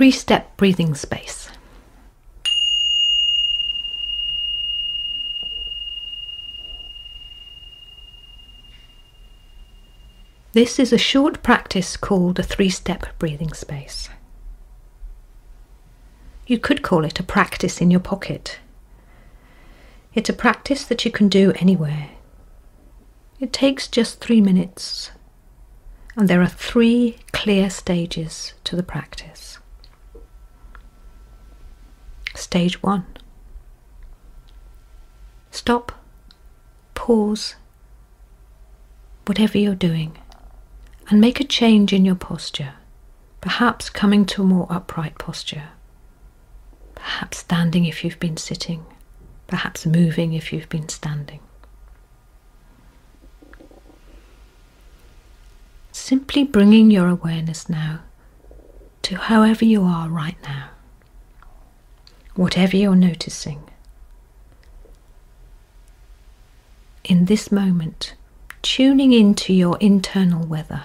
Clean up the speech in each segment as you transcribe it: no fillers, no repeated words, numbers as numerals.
3-step breathing space. This is a short practice called a 3-step breathing space. You could call it a practice in your pocket. It's a practice that you can do anywhere. It takes just 3 minutes, and there are 3 clear stages to the practice. Stage 1. Stop, pause, whatever you're doing, and make a change in your posture, perhaps coming to a more upright posture, perhaps standing if you've been sitting, perhaps moving if you've been standing. Simply bringing your awareness now to however you are right now, whatever you're noticing. In this moment, tuning into your internal weather.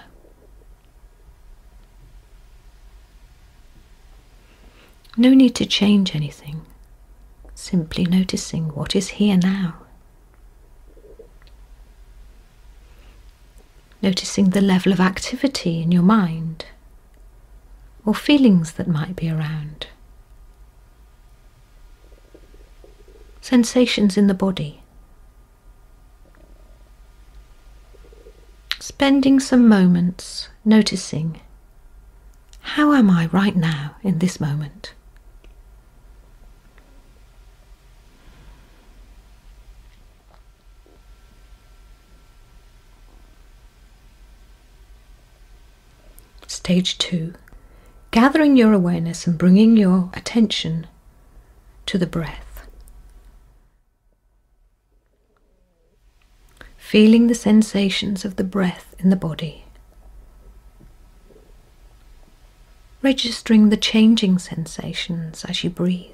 No need to change anything, simply noticing what is here now. Noticing the level of activity in your mind, or feelings that might be around. Sensations in the body. Spending some moments noticing, how am I right now in this moment? Stage 2, gathering your awareness and bringing your attention to the breath. Feeling the sensations of the breath in the body. Registering the changing sensations as you breathe.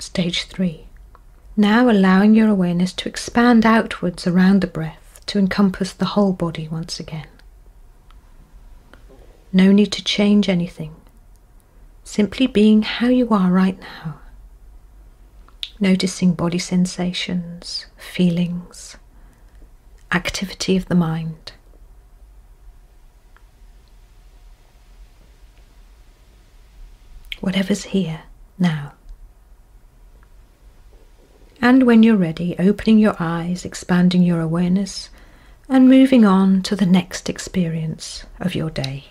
Stage 3. Now allowing your awareness to expand outwards around the breath to encompass the whole body once again. No need to change anything. Simply being how you are right now. Noticing body sensations, feelings, activity of the mind. Whatever's here now. And when you're ready, opening your eyes, expanding your awareness, and moving on to the next experience of your day.